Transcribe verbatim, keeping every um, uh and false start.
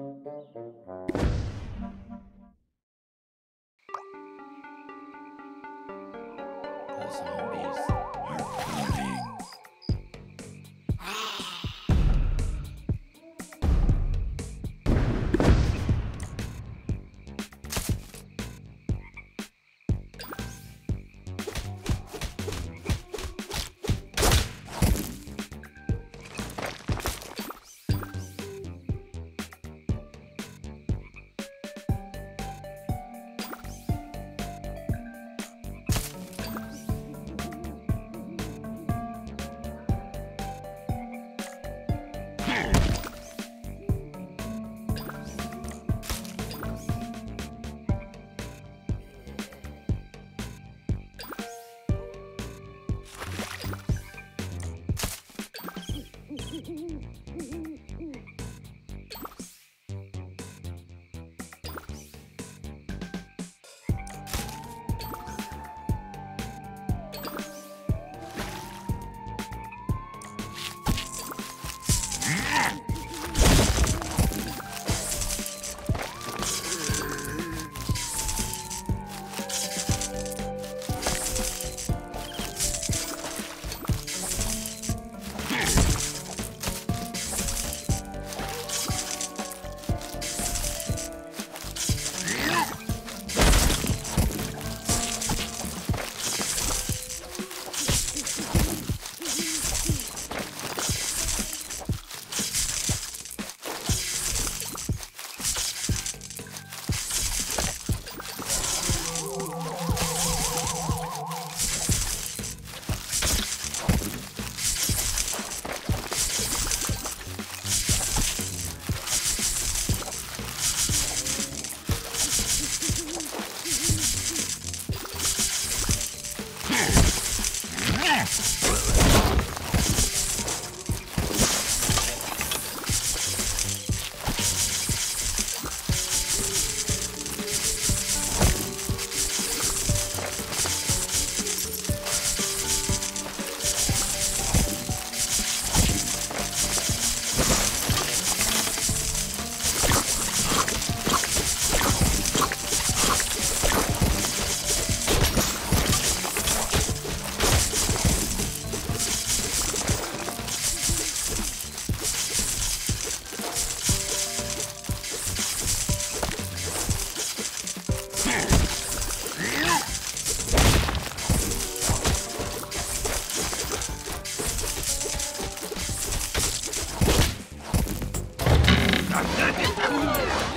Not that